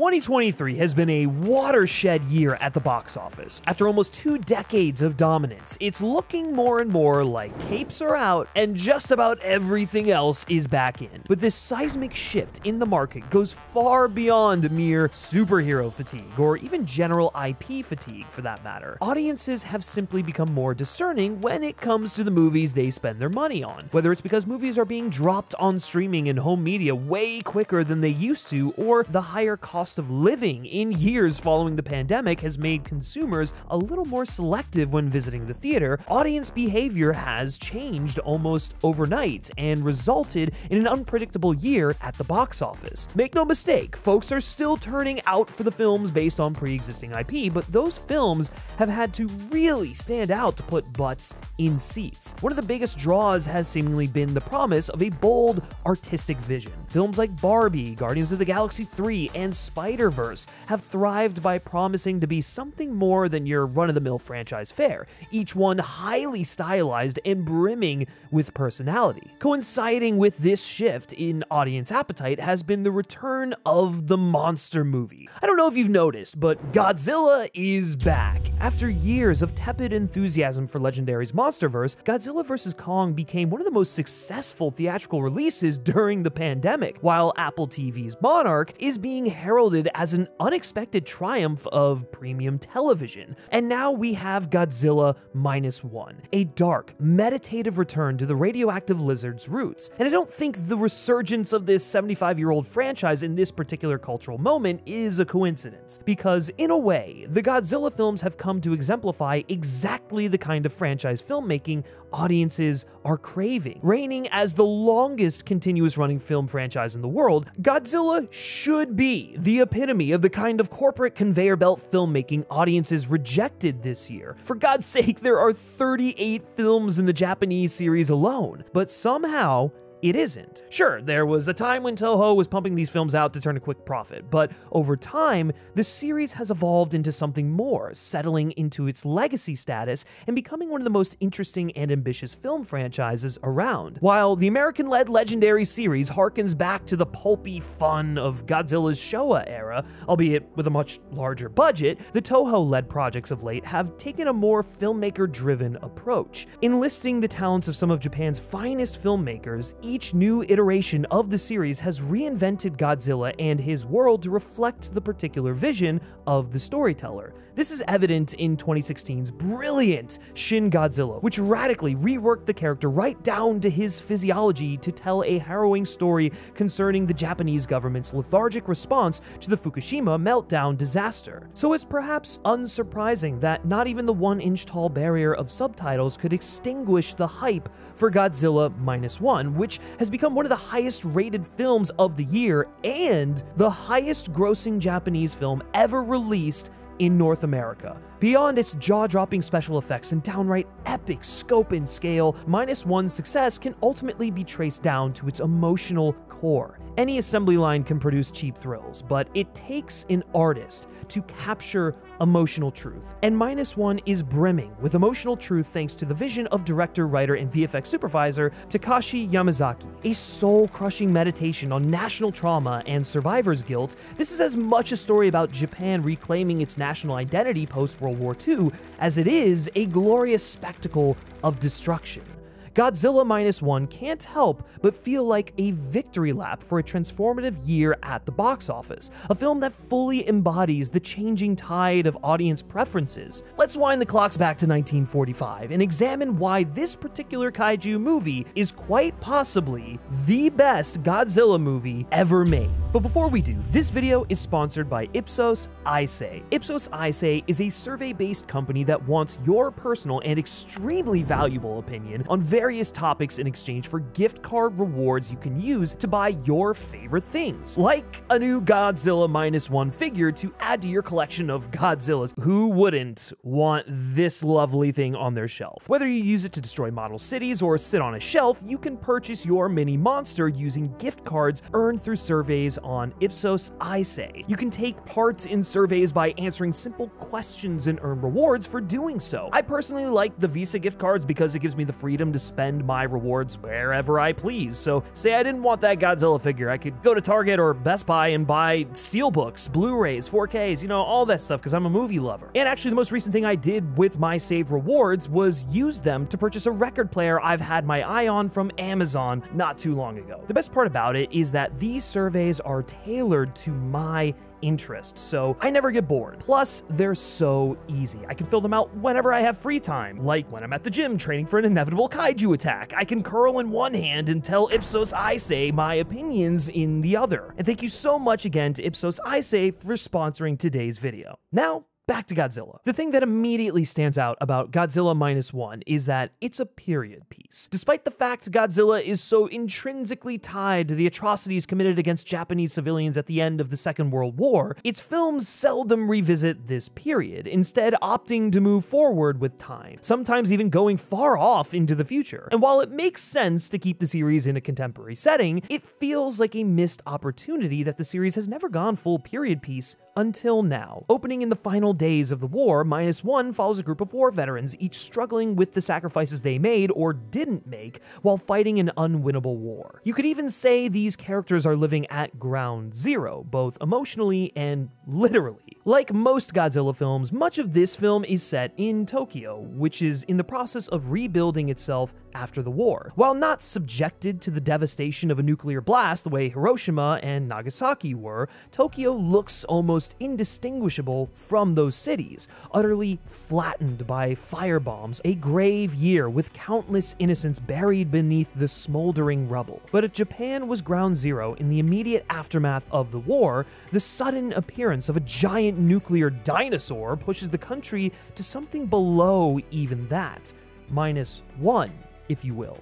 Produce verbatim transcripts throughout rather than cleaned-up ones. twenty twenty-three has been a watershed year at the box office. After almost two decades of dominance, it's looking more and more like capes are out and just about everything else is back in. But this seismic shift in the market goes far beyond mere superhero fatigue, or even general I P fatigue for that matter. Audiences have simply become more discerning when it comes to the movies they spend their money on, whether it's because movies are being dropped on streaming and home media way quicker than they used to, or the higher cost of living in years following the pandemic has made consumers a little more selective when visiting the theater. Audience behavior has changed almost overnight and resulted in an unpredictable year at the box office. Make no mistake, folks are still turning out for the films based on pre-existing I P, but those films have had to really stand out to put butts in seats. One of the biggest draws has seemingly been the promise of a bold artistic vision. Films like Barbie, Guardians of the Galaxy three, and Spider-Verse have thrived by promising to be something more than your run-of-the-mill franchise fare, each one highly stylized and brimming with personality. Coinciding with this shift in audience appetite has been the return of the monster movie. I don't know if you've noticed, but Godzilla is back. After years of tepid enthusiasm for Legendary's MonsterVerse, Godzilla versus. Kong became one of the most successful theatrical releases during the pandemic, while Apple T V's Monarch is being heralded as an unexpected triumph of premium television. And now we have Godzilla Minus One, a dark, meditative return to the radioactive lizard's roots. And I don't think the resurgence of this seventy-five-year-old franchise in this particular cultural moment is a coincidence, because in a way, the Godzilla films have come to exemplify exactly the kind of franchise filmmaking audiences are craving. Reigning as the longest continuous running film franchise in the world, Godzilla should be the epitome of the kind of corporate conveyor belt filmmaking audiences rejected this year. For God's sake, there are thirty-eight films in the Japanese series alone, but somehow, it isn't. Sure, there was a time when Toho was pumping these films out to turn a quick profit, but over time, the series has evolved into something more, settling into its legacy status and becoming one of the most interesting and ambitious film franchises around. While the American-led Legendary series harkens back to the pulpy fun of Godzilla's Showa era, albeit with a much larger budget, the Toho-led projects of late have taken a more filmmaker-driven approach, enlisting the talents of some of Japan's finest filmmakers. Each new iteration of the series has reinvented Godzilla and his world to reflect the particular vision of the storyteller. This is evident in twenty sixteen's brilliant Shin Godzilla, which radically reworked the character right down to his physiology to tell a harrowing story concerning the Japanese government's lethargic response to the Fukushima meltdown disaster. So it's perhaps unsurprising that not even the one-inch-tall barrier of subtitles could extinguish the hype for Godzilla Minus One, which has become one of the highest-rated films of the year and the highest-grossing Japanese film ever released in North America. Beyond its jaw-dropping special effects and downright epic scope and scale, Minus One's success can ultimately be traced down to its emotional core. Any assembly line can produce cheap thrills, but it takes an artist to capture emotional truth, and Minus One is brimming with emotional truth thanks to the vision of director, writer, and V F X supervisor Takashi Yamazaki. A soul-crushing meditation on national trauma and survivor's guilt, this is as much a story about Japan reclaiming its national identity post-World War Two as it is a glorious spectacle of destruction. Godzilla Minus One can't help but feel like a victory lap for a transformative year at the box office, a film that fully embodies the changing tide of audience preferences. Let's wind the clocks back to nineteen forty-five and examine why this particular kaiju movie is quite possibly the best Godzilla movie ever made. But before we do, this video is sponsored by Ipsos Eisei. Ipsos Eisei is a survey-based company that wants your personal and extremely valuable opinion on various various topics in exchange for gift card rewards you can use to buy your favorite things, like a new Godzilla Minus One figure to add to your collection of Godzillas. Who wouldn't want this lovely thing on their shelf? Whether you use it to destroy model cities or sit on a shelf, you can purchase your mini monster using gift cards earned through surveys on Ipsos iSay. You can take part in surveys by answering simple questions and earn rewards for doing so. I personally like the Visa gift cards because it gives me the freedom to spend my rewards wherever I please. So say I didn't want that Godzilla figure, I could go to Target or Best Buy and buy steelbooks, Blu-rays, four Ks, you know, all that stuff because I'm a movie lover. And actually the most recent thing I did with my saved rewards was use them to purchase a record player I've had my eye on from Amazon not too long ago. The best part about it is that these surveys are tailored to my interest, so I never get bored. Plus, they're so easy. I can fill them out whenever I have free time, like when I'm at the gym training for an inevitable kaiju attack. I can curl in one hand and tell Ipsos iSay my opinions in the other. And thank you so much again to Ipsos iSay for sponsoring today's video. Now, back to Godzilla. The thing that immediately stands out about Godzilla Minus One is that it's a period piece. Despite the fact Godzilla is so intrinsically tied to the atrocities committed against Japanese civilians at the end of the Second World War, its films seldom revisit this period, instead opting to move forward with time, sometimes even going far off into the future. And while it makes sense to keep the series in a contemporary setting, it feels like a missed opportunity that the series has never gone full period piece until now. Opening in the final days of the war, Minus One follows a group of war veterans, each struggling with the sacrifices they made or didn't make while fighting an unwinnable war. You could even say these characters are living at ground zero, both emotionally and literally. Like most Godzilla films, much of this film is set in Tokyo, which is in the process of rebuilding itself after the war. While not subjected to the devastation of a nuclear blast the way Hiroshima and Nagasaki were, Tokyo looks almost indistinguishable from those cities, utterly flattened by firebombs, a grave year with countless innocents buried beneath the smoldering rubble. But if Japan was ground zero in the immediate aftermath of the war, the sudden appearance of a giant nuclear dinosaur pushes the country to something below even that, minus one, if you will.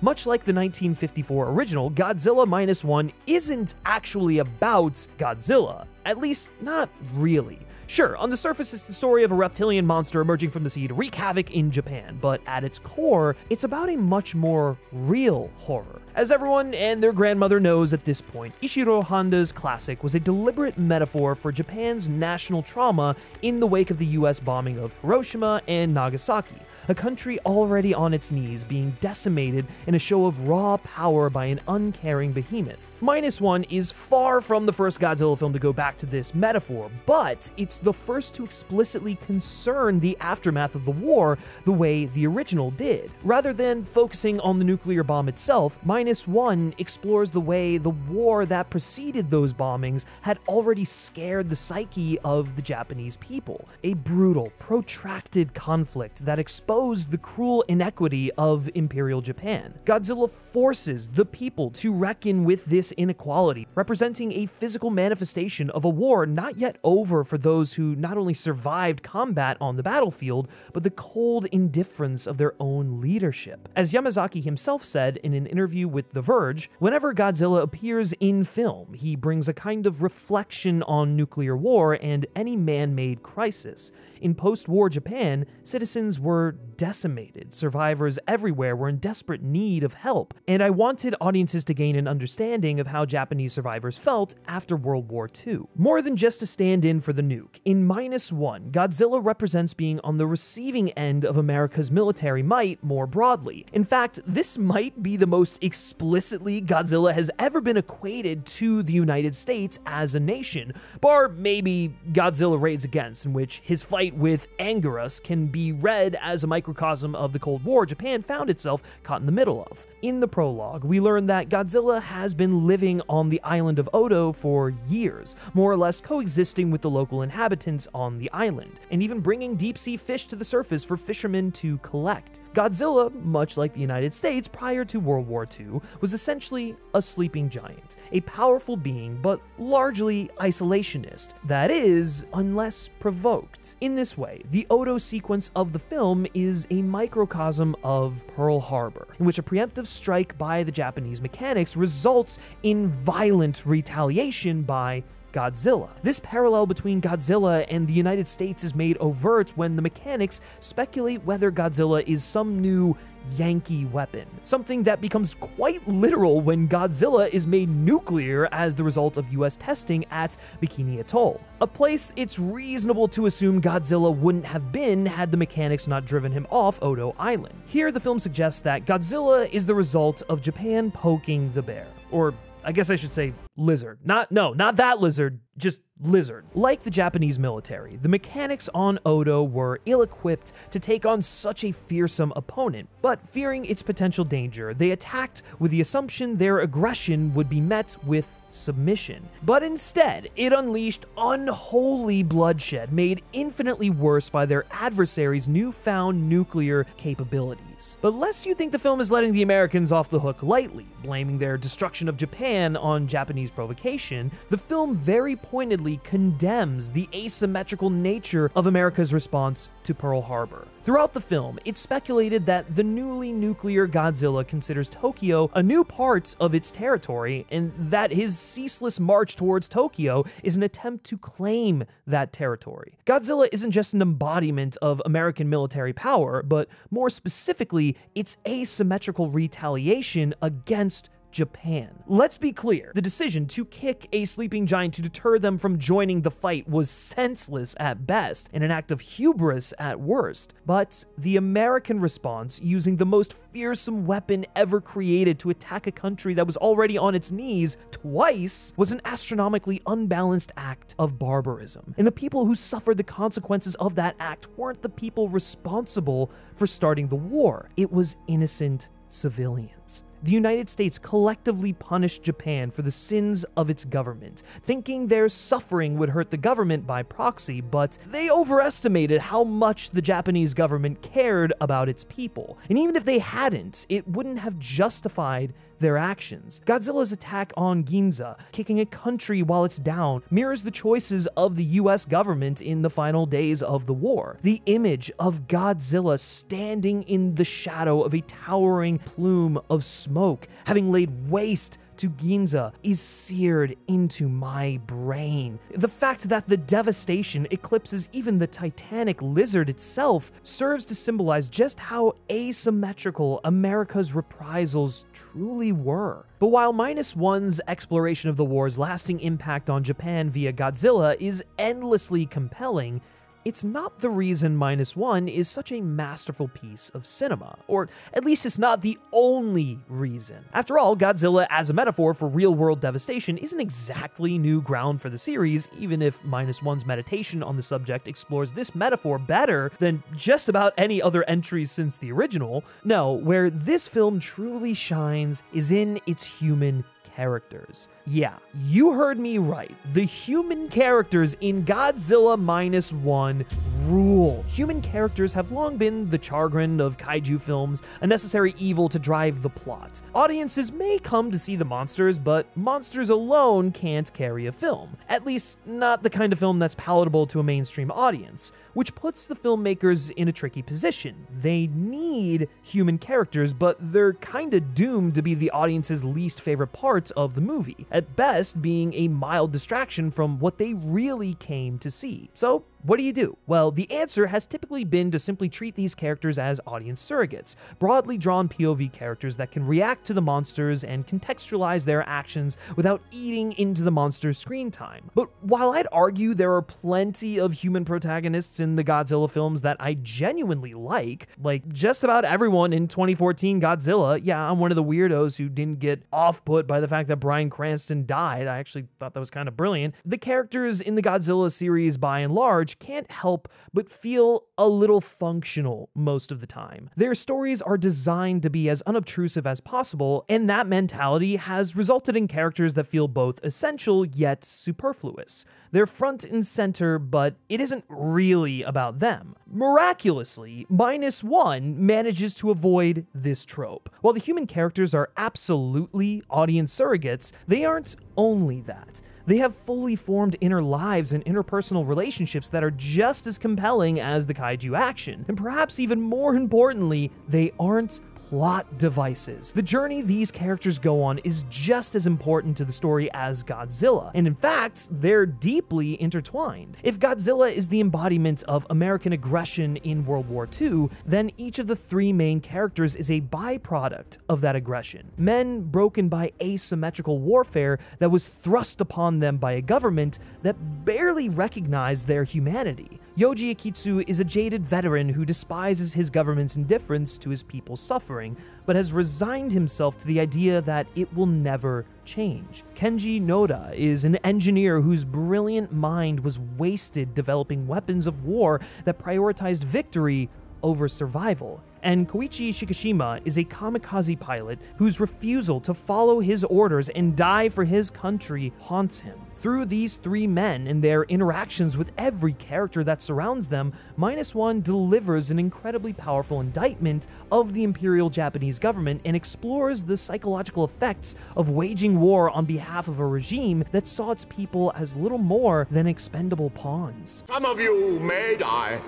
Much like the nineteen fifty-four original, Godzilla Minus One isn't actually about Godzilla. At least, not really. Sure, on the surface it's the story of a reptilian monster emerging from the sea to wreak havoc in Japan, but at its core, it's about a much more real horror. As everyone and their grandmother knows at this point, Ishiro Honda's classic was a deliberate metaphor for Japan's national trauma in the wake of the U S bombing of Hiroshima and Nagasaki, a country already on its knees being decimated in a show of raw power by an uncaring behemoth. Minus One is far from the first Godzilla film to go back to this metaphor, but it's the first to explicitly concern the aftermath of the war the way the original did. Rather than focusing on the nuclear bomb itself, Minus One explores the way the war that preceded those bombings had already scared the psyche of the Japanese people. A brutal, protracted conflict that exposed the cruel inequity of Imperial Japan. Godzilla forces the people to reckon with this inequality, representing a physical manifestation of a war not yet over for those who not only survived combat on the battlefield, but the cold indifference of their own leadership. As Yamazaki himself said in an interview with The Verge, whenever Godzilla appears in film, he brings a kind of reflection on nuclear war and any man-made crisis. In post-war Japan, citizens were decimated, survivors everywhere were in desperate need of help, and I wanted audiences to gain an understanding of how Japanese survivors felt after World War Two. More than just a stand-in for the nuke, in Minus One, Godzilla represents being on the receiving end of America's military might more broadly. In fact, this might be the most explicitly Godzilla has ever been equated to the United States as a nation, bar maybe Godzilla Raids Against, in which his fight with Anguirus can be read as a microcosm of the Cold War Japan found itself caught in the middle of. In the prologue, we learn that Godzilla has been living on the island of Odo for years, more or less coexisting with the local inhabitants on the island, and even bringing deep-sea fish to the surface for fishermen to collect. Godzilla, much like the United States prior to World War Two, was essentially a sleeping giant, a powerful being, but largely isolationist, that is, unless provoked. In this way, the Odo sequence of the film is a microcosm of Pearl Harbor, in which a preemptive strike by the Japanese mechanics results in violent retaliation by Godzilla. This parallel between Godzilla and the United States is made overt when the mechanics speculate whether Godzilla is some new Yankee weapon, something that becomes quite literal when Godzilla is made nuclear as the result of U S testing at Bikini Atoll, a place it's reasonable to assume Godzilla wouldn't have been had the mechanics not driven him off Odo Island. Here, the film suggests that Godzilla is the result of Japan poking the bear, or I guess I should say lizard. Not, no, not that lizard, just lizard. Like the Japanese military, the mechanics on Odo were ill-equipped to take on such a fearsome opponent, but fearing its potential danger, they attacked with the assumption their aggression would be met with submission. But instead, it unleashed unholy bloodshed made infinitely worse by their adversaries' newfound nuclear capabilities. But lest you think the film is letting the Americans off the hook lightly, blaming their destruction of Japan on Japanese provocation, the film very pointedly condemns the asymmetrical nature of America's response to Pearl Harbor. Throughout the film, it's speculated that the newly nuclear Godzilla considers Tokyo a new part of its territory, and that his ceaseless march towards Tokyo is an attempt to claim that territory. Godzilla isn't just an embodiment of American military power, but more specifically, its asymmetrical retaliation against Japan. Let's be clear, the decision to kick a sleeping giant to deter them from joining the fight was senseless at best and an act of hubris at worst, but the American response, using the most fearsome weapon ever created to attack a country that was already on its knees twice, was an astronomically unbalanced act of barbarism. And the people who suffered the consequences of that act weren't the people responsible for starting the war. It was innocent civilians. The United States collectively punished Japan for the sins of its government, thinking their suffering would hurt the government by proxy, but they overestimated how much the Japanese government cared about its people. And even if they hadn't, it wouldn't have justified their actions. Godzilla's attack on Ginza, kicking a country while it's down, mirrors the choices of the U S government in the final days of the war. The image of Godzilla standing in the shadow of a towering plume of smoke, having laid waste to Ginza, is seared into my brain. The fact that the devastation eclipses even the Titanic lizard itself serves to symbolize just how asymmetrical America's reprisals truly were. But while Minus One's exploration of the war's lasting impact on Japan via Godzilla is endlessly compelling, it's not the reason Minus One is such a masterful piece of cinema, or at least it's not the only reason. After all, Godzilla as a metaphor for real-world devastation isn't exactly new ground for the series, even if Minus One's meditation on the subject explores this metaphor better than just about any other entries since the original. No, where this film truly shines is in its human characters. Yeah, you heard me right. The human characters in Godzilla Minus One rule. Human characters have long been the Chagrin of kaiju films, a necessary evil to drive the plot. Audiences may come to see the monsters, but monsters alone can't carry a film. At least, not the kind of film that's palatable to a mainstream audience, which puts the filmmakers in a tricky position. They need human characters, but they're kinda doomed to be the audience's least favorite part of the movie, at best being a mild distraction from what they really came to see. So what do you do? Well, the answer has typically been to simply treat these characters as audience surrogates, broadly drawn P O V characters that can react to the monsters and contextualize their actions without eating into the monster's screen time. But while I'd argue there are plenty of human protagonists in the Godzilla films that I genuinely like, like just about everyone in twenty fourteen Godzilla, yeah, I'm one of the weirdos who didn't get off-put by the fact that Bryan Cranston died, I actually thought that was kind of brilliant, the characters in the Godzilla series by and large can't help but feel a little functional most of the time. Their stories are designed to be as unobtrusive as possible, and that mentality has resulted in characters that feel both essential yet superfluous. They're front and center, but it isn't really about them. Miraculously, Minus One manages to avoid this trope. While the human characters are absolutely audience surrogates, they aren't only that. They have fully formed inner lives and interpersonal relationships that are just as compelling as the kaiju action, and perhaps even more importantly, they aren't plot devices. The journey these characters go on is just as important to the story as Godzilla, and in fact, they're deeply intertwined. If Godzilla is the embodiment of American aggression in World War Two, then each of the three main characters is a byproduct of that aggression. Men broken by asymmetrical warfare that was thrust upon them by a government that barely recognized their humanity. Yoji Akitsu is a jaded veteran who despises his government's indifference to his people's suffering, but has resigned himself to the idea that it will never change. Kenji Noda is an engineer whose brilliant mind was wasted developing weapons of war that prioritized victory over survival. And Koichi Shikishima is a kamikaze pilot whose refusal to follow his orders and die for his country haunts him. Through these three men and their interactions with every character that surrounds them, Minus One delivers an incredibly powerful indictment of the Imperial Japanese government and explores the psychological effects of waging war on behalf of a regime that saw its people as little more than expendable pawns. Some of you may die,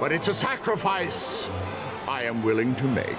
but it's a sacrifice I am willing to make.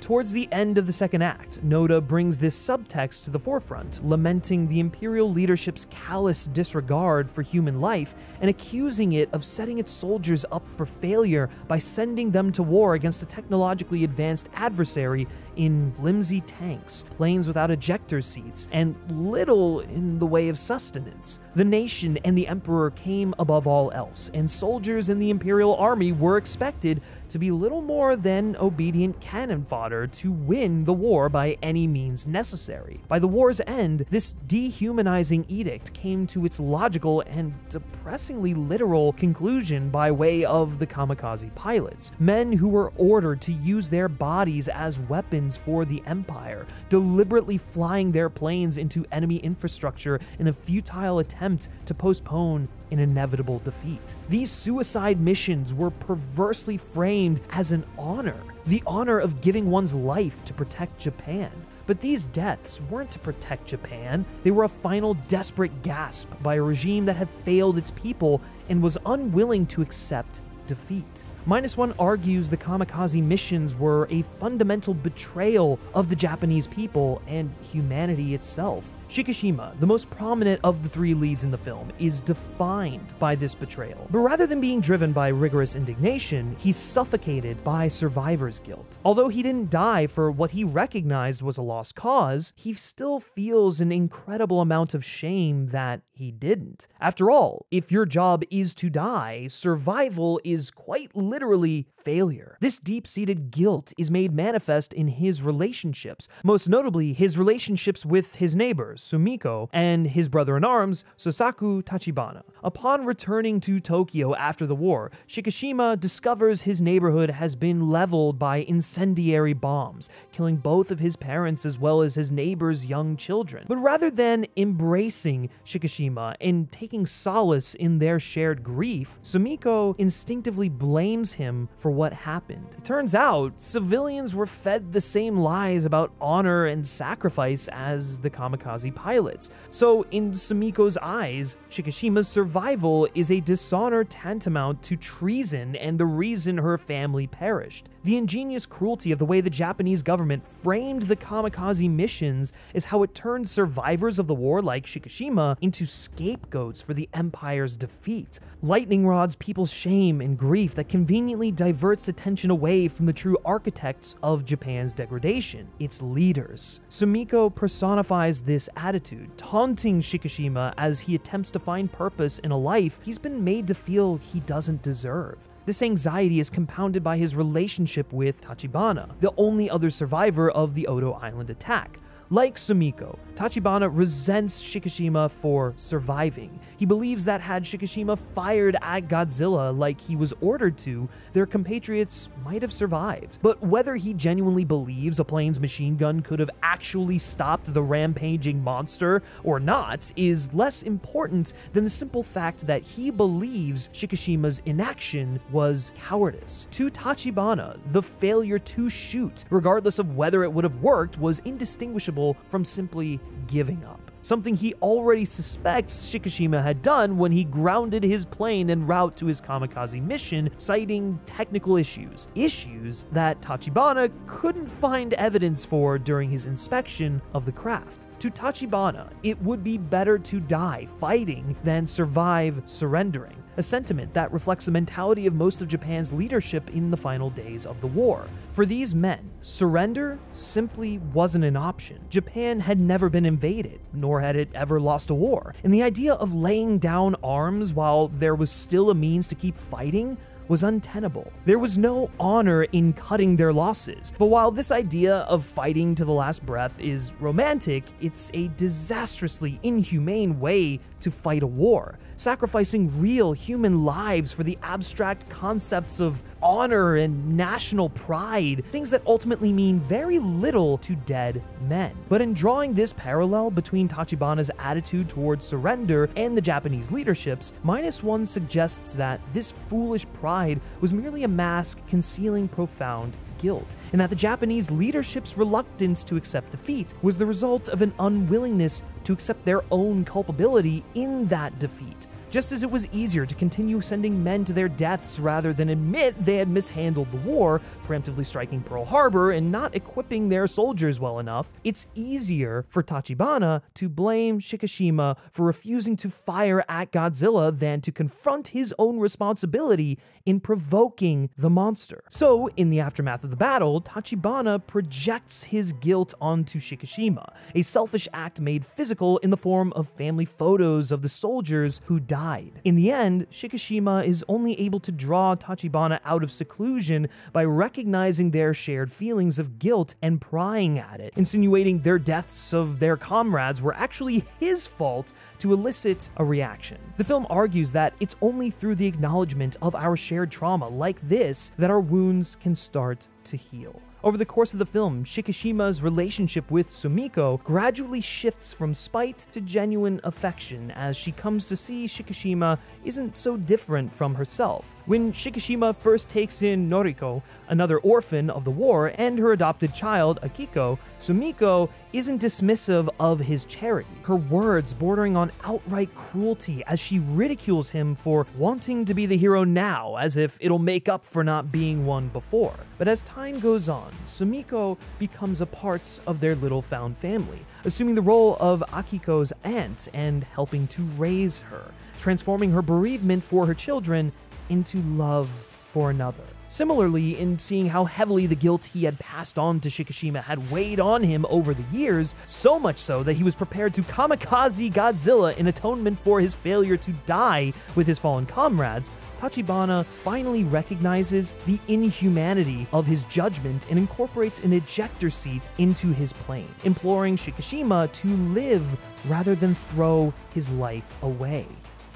Towards the end of the second act, Noda brings this subtext to the forefront, lamenting the Imperial leadership's callous disregard for human life and accusing it of setting its soldiers up for failure by sending them to war against a technologically advanced adversary in flimsy tanks, planes without ejector seats, and little in the way of sustenance. The nation and the Emperor came above all else, and soldiers in the Imperial Army were expected to be little more than obedient cannon fodder to win the war by any means necessary. By the war's end, this dehumanizing edict came to its logical and depressingly literal conclusion by way of the kamikaze pilots, men who were ordered to use their bodies as weapons for the Empire, deliberately flying their planes into enemy infrastructure in a futile attempt to postpone an inevitable defeat. These suicide missions were perversely framed as an honor, the honor of giving one's life to protect Japan. But these deaths weren't to protect Japan. They were a final desperate gasp by a regime that had failed its people and was unwilling to accept defeat. Minus One argues the kamikaze missions were a fundamental betrayal of the Japanese people and humanity itself. Shikishima, the most prominent of the three leads in the film, is defined by this betrayal. But rather than being driven by rigorous indignation, he's suffocated by survivor's guilt. Although he didn't die for what he recognized was a lost cause, he still feels an incredible amount of shame that he didn't. After all, if your job is to die, survival is quite literally failure. This deep-seated guilt is made manifest in his relationships, most notably his relationships with his neighbors, Sumiko, and his brother-in-arms, Sosaku Tachibana. Upon returning to Tokyo after the war, Shikishima discovers his neighborhood has been leveled by incendiary bombs, killing both of his parents as well as his neighbor's young children. But rather than embracing Shikishima and taking solace in their shared grief, Sumiko instinctively blames him for what happened. It turns out, civilians were fed the same lies about honor and sacrifice as the kamikaze pilots. So in Sumiko's eyes, Shikishima's survival is a dishonor tantamount to treason and the reason her family perished. The ingenious cruelty of the way the Japanese government framed the kamikaze missions is how it turned survivors of the war like Shikishima into scapegoats for the Empire's defeat. Lightning rods people's shame and grief that conveniently diverts attention away from the true architects of Japan's degradation, its leaders. Sumiko personifies this This attitude, taunting Shikishima as he attempts to find purpose in a life he's been made to feel he doesn't deserve. This anxiety is compounded by his relationship with Tachibana, the only other survivor of the Odo Island attack. Like Sumiko, Tachibana resents Shikishima for surviving. He believes that had Shikishima fired at Godzilla like he was ordered to, their compatriots might have survived. But whether he genuinely believes a plane's machine gun could have actually stopped the rampaging monster or not is less important than the simple fact that he believes Shikishima's inaction was cowardice. To Tachibana, the failure to shoot, regardless of whether it would have worked, was indistinguishable from simply giving up. something he already suspects Shikishima had done when he grounded his plane en route to his kamikaze mission, citing technical issues. Issues that Tachibana couldn't find evidence for during his inspection of the craft. To Tachibana, it would be better to die fighting than survive surrendering, a sentiment that reflects the mentality of most of Japan's leadership in the final days of the war. For these men, surrender simply wasn't an option. Japan had never been invaded, nor had it ever lost a war, and the idea of laying down arms while there was still a means to keep fighting was untenable. There was no honor in cutting their losses, but while this idea of fighting to the last breath is romantic, it's a disastrously inhumane way to fight a war, sacrificing real human lives for the abstract concepts of honor and national pride, things that ultimately mean very little to dead men. But in drawing this parallel between Tachibana's attitude towards surrender and the Japanese leadership's, Minus One suggests that this foolish pride was merely a mask concealing profound guilt, and that the Japanese leadership's reluctance to accept defeat was the result of an unwillingness to accept their own culpability in that defeat, just as it was easier to continue sending men to their deaths rather than admit they had mishandled the war, preemptively striking Pearl Harbor and not equipping their soldiers well enough. It's easier for Tachibana to blame Shikishima for refusing to fire at Godzilla than to confront his own responsibility in provoking the monster. So, in the aftermath of the battle, Tachibana projects his guilt onto Shikishima, a selfish act made physical in the form of family photos of the soldiers who died. Died. In the end, Shikishima is only able to draw Tachibana out of seclusion by recognizing their shared feelings of guilt and prying at it, insinuating their deaths of their comrades were actually his fault to elicit a reaction. The film argues that it's only through the acknowledgement of our shared trauma like this that our wounds can start to heal. Over the course of the film, Shikishima's relationship with Sumiko gradually shifts from spite to genuine affection as she comes to see Shikishima isn't so different from herself. When Shikishima first takes in Noriko, another orphan of the war, and her adopted child, Akiko, Sumiko isn't dismissive of his charity, her words bordering on outright cruelty as she ridicules him for wanting to be the hero now, as if it'll make up for not being one before. But as time goes on, Sumiko becomes a part of their little found family, assuming the role of Akiko's aunt and helping to raise her, transforming her bereavement for her children into love for another. Similarly, in seeing how heavily the guilt he had passed on to Shikishima had weighed on him over the years, so much so that he was prepared to kamikaze Godzilla in atonement for his failure to die with his fallen comrades, Tachibana finally recognizes the inhumanity of his judgment and incorporates an ejector seat into his plane, imploring Shikishima to live rather than throw his life away.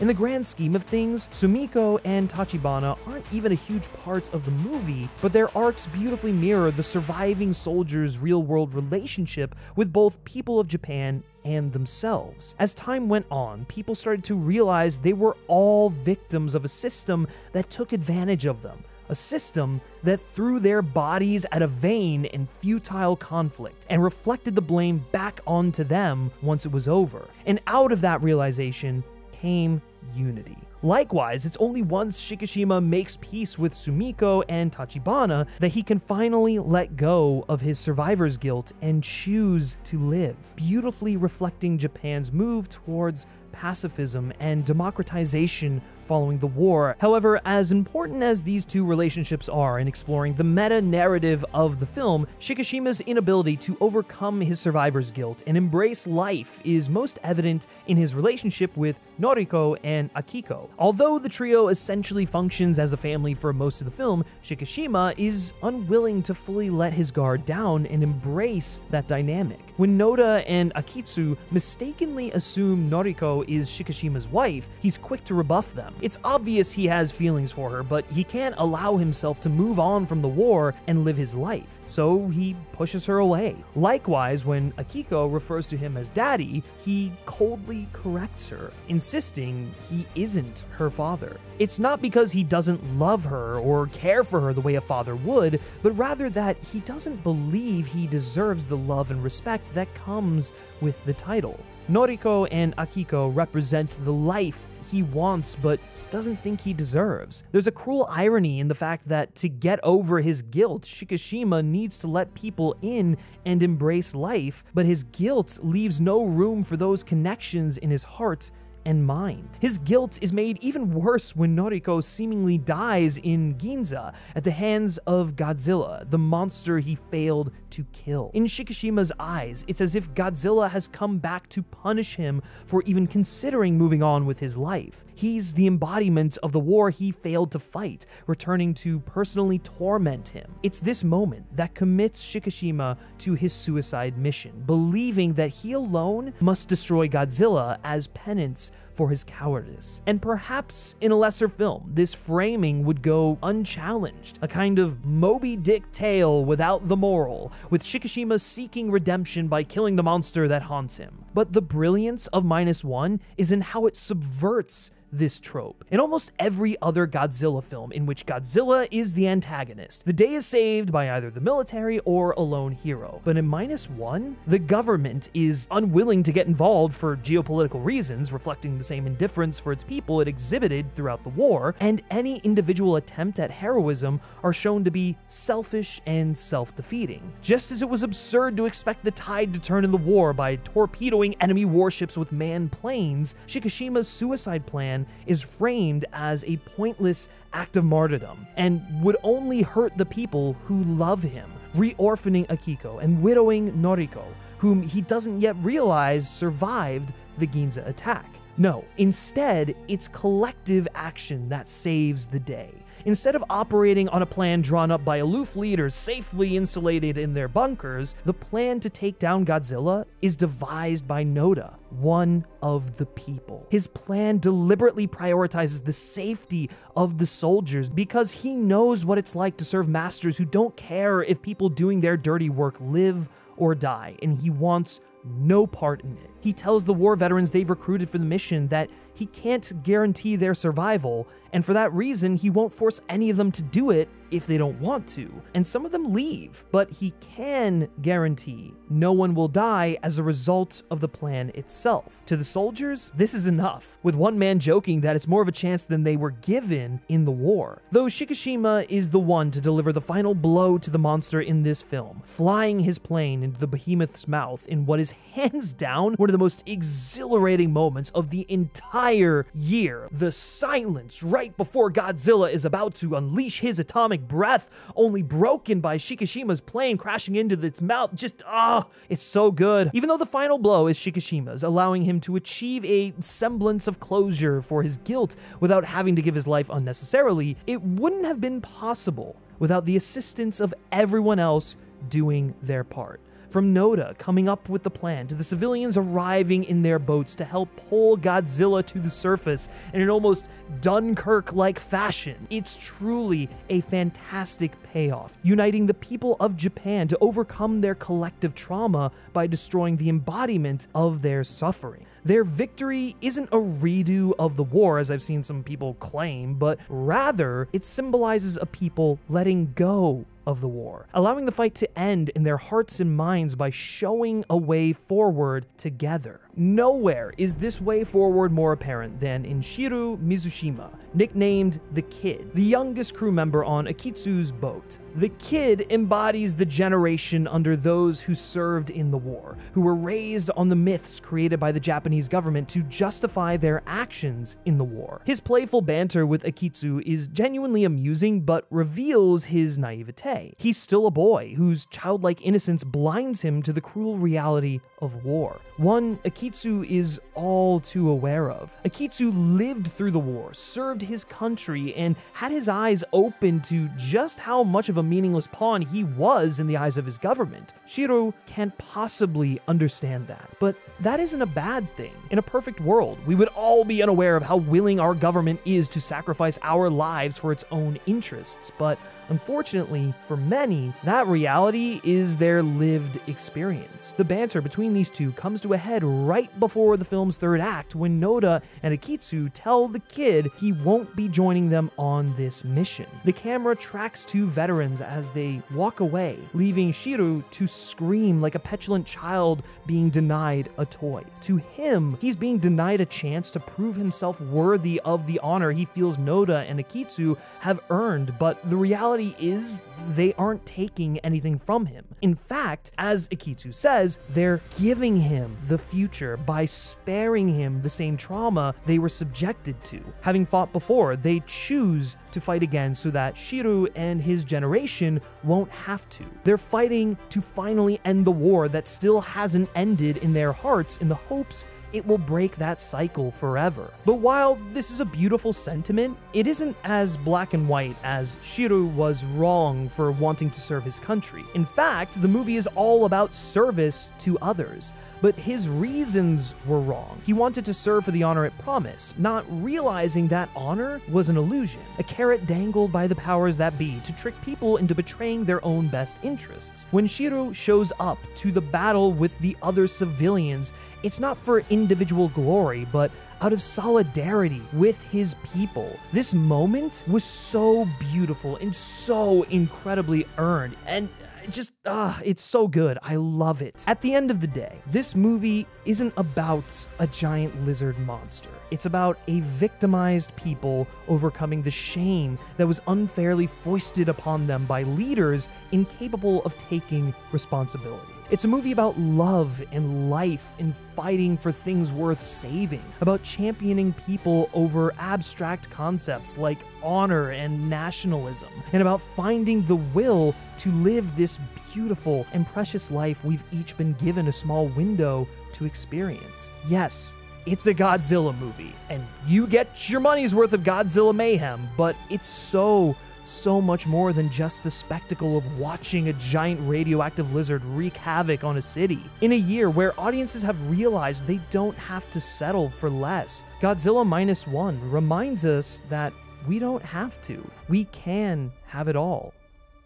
In the grand scheme of things, Sumiko and Tachibana aren't even a huge part of the movie, but their arcs beautifully mirror the surviving soldiers' real-world relationship with both people of Japan and themselves. As time went on, people started to realize they were all victims of a system that took advantage of them, a system that threw their bodies at a vain and futile conflict and reflected the blame back onto them once it was over. And out of that realization came unity. Likewise, it's only once Shikishima makes peace with Sumiko and Tachibana that he can finally let go of his survivor's guilt and choose to live, beautifully reflecting Japan's move towards pacifism and democratization following the war. However, as important as these two relationships are in exploring the meta-narrative of the film, Shikishima's inability to overcome his survivor's guilt and embrace life is most evident in his relationship with Noriko and Akiko. Although the trio essentially functions as a family for most of the film, Shikishima is unwilling to fully let his guard down and embrace that dynamic. When Noda and Akitsu mistakenly assume Noriko is Shikishima's wife, he's quick to rebuff them. It's obvious he has feelings for her, but he can't allow himself to move on from the war and live his life, so he pushes her away. Likewise, when Akiko refers to him as daddy, he coldly corrects her, insisting he isn't her father. It's not because he doesn't love her or care for her the way a father would, but rather that he doesn't believe he deserves the love and respect that comes with the title. Noriko and Akiko represent the life he wants but doesn't think he deserves. There's a cruel irony in the fact that to get over his guilt, Shikishima needs to let people in and embrace life, but his guilt leaves no room for those connections in his heart and mind. His guilt is made even worse when Noriko seemingly dies in Ginza at the hands of Godzilla, the monster he failed to kill. In Shikishima's eyes, it's as if Godzilla has come back to punish him for even considering moving on with his life. He's the embodiment of the war he failed to fight, returning to personally torment him. It's this moment that commits Shikishima to his suicide mission, believing that he alone must destroy Godzilla as penance for his cowardice. And perhaps in a lesser film, this framing would go unchallenged, a kind of Moby Dick tale without the moral, with Shikishima seeking redemption by killing the monster that haunts him. But the brilliance of Minus One is in how it subverts this trope. In almost every other Godzilla film in which Godzilla is the antagonist, the day is saved by either the military or a lone hero. But in Minus One, the government is unwilling to get involved for geopolitical reasons, reflecting the same indifference for its people it exhibited throughout the war, and any individual attempt at heroism are shown to be selfish and self-defeating. Just as it was absurd to expect the tide to turn in the war by torpedoing enemy warships with manned planes, Shikishima's suicide plan is framed as a pointless act of martyrdom and would only hurt the people who love him, reorphaning Akiko and widowing Noriko, whom he doesn't yet realize survived the Ginza attack. No, instead, it's collective action that saves the day. Instead of operating on a plan drawn up by aloof leaders safely insulated in their bunkers, the plan to take down Godzilla is devised by Noda, one of the people. His plan deliberately prioritizes the safety of the soldiers because he knows what it's like to serve masters who don't care if people doing their dirty work live or die, and he wants no part in it. He tells the war veterans they've recruited for the mission that he can't guarantee their survival, and for that reason, he won't force any of them to do it if they don't want to. And some of them leave, but he can guarantee no one will die as a result of the plan itself. To the soldiers, this is enough, with one man joking that it's more of a chance than they were given in the war. Though Shikishima is the one to deliver the final blow to the monster in this film, flying his plane into the behemoth's mouth in what is hands down one of the most exhilarating moments of the entire year. The silence right before Godzilla is about to unleash his atomic breath, only broken by Shikishima's plane crashing into its mouth. Just, ah, oh, it's so good. Even though the final blow is Shikishima's, allowing him to achieve a semblance of closure for his guilt without having to give his life unnecessarily, it wouldn't have been possible without the assistance of everyone else doing their part. From Noda coming up with the plan, to the civilians arriving in their boats to help pull Godzilla to the surface in an almost Dunkirk-like fashion. It's truly a fantastic payoff, uniting the people of Japan to overcome their collective trauma by destroying the embodiment of their suffering. Their victory isn't a redo of the war, as I've seen some people claim, but rather it symbolizes a people letting go of the war, allowing the fight to end in their hearts and minds by showing a way forward together. Nowhere is this way forward more apparent than in Shiru Mizushima, nicknamed the Kid, the youngest crew member on Akitsu's boat. The Kid embodies the generation under those who served in the war, who were raised on the myths created by the Japanese government to justify their actions in the war. His playful banter with Akitsu is genuinely amusing, but reveals his naivete. He's still a boy whose childlike innocence blinds him to the cruel reality of war, one Akitsu is all too aware of. Akitsu lived through the war, served his country, and had his eyes open to just how much of a meaningless pawn he was in the eyes of his government. Shiru can't possibly understand that, but that isn't a bad thing. In a perfect world, we would all be unaware of how willing our government is to sacrifice our lives for its own interests, but unfortunately, for many, that reality is their lived experience. The banter between these two comes to a head right right before the film's third act when Noda and Akitsu tell the kid he won't be joining them on this mission. The camera tracks two veterans as they walk away, leaving Shiru to scream like a petulant child being denied a toy. To him, he's being denied a chance to prove himself worthy of the honor he feels Noda and Akitsu have earned, but the reality is they aren't taking anything from him. In fact, as Akitsu says, they're giving him the future by sparing him the same trauma they were subjected to. Having fought before, they choose to fight again so that Shiru and his generation won't have to. They're fighting to finally end the war that still hasn't ended in their hearts in the hopes it will break that cycle forever. But while this is a beautiful sentiment, it isn't as black and white as Shiru was wrong for wanting to serve his country. In fact, the movie is all about service to others, but his reasons were wrong. He wanted to serve for the honor it promised, not realizing that honor was an illusion, a carrot dangled by the powers that be to trick people into betraying their own best interests. When Shiru shows up to the battle with the other civilians, it's not for individual glory, but out of solidarity with his people. This moment was so beautiful and so incredibly earned, and just, ah, uh, it's so good. I love it. At the end of the day, this movie isn't about a giant lizard monster. It's about a victimized people overcoming the shame that was unfairly foisted upon them by leaders incapable of taking responsibility. It's a movie about love and life and fighting for things worth saving, about championing people over abstract concepts like honor and nationalism, and about finding the will to live this beautiful and precious life we've each been given a small window to experience. Yes, it's a Godzilla movie, and you get your money's worth of Godzilla mayhem, but it's so so much more than just the spectacle of watching a giant radioactive lizard wreak havoc on a city. In a year where audiences have realized they don't have to settle for less, Godzilla Minus One reminds us that we don't have to. We can have it all,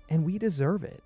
and we deserve it.